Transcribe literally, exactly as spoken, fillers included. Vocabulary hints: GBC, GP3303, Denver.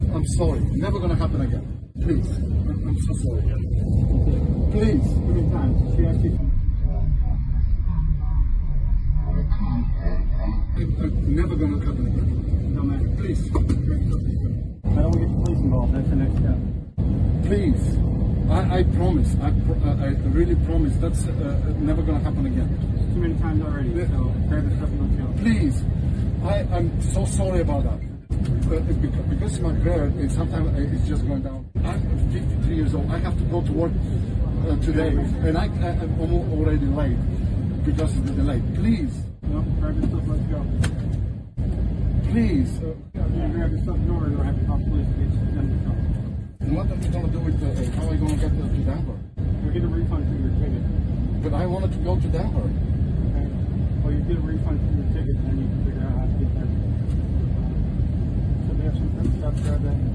I'm sorry, never gonna happen again. Please, I'm so sorry. Please, give me time. She has to. It's never gonna happen again. No matter. Please. I don't get the police involved. That's the next step. Please, I, I promise. I, pro I really promise. That's uh, never gonna happen again. It's too many times already. Yeah. So grab the stuff and go. Please, I, I'm so sorry about that. Because it's my prayer, and sometimes it's just going down. I'm fifty-three years old. I have to go to work uh, today, and I, I, I'm almost already late because of the delay. Please. No, grab your stuff, let's go. Please. Uh, yeah, grab your stuff in order, or I have to call the police to get you to Denver. And what are you going to do with the, how are you going to get to Denver? You'll get a refund for your ticket. But I wanted to go to Denver. Okay. Well, you get a refund for your ticket, and then you can figure out how to get there. Have some stuff, grab that.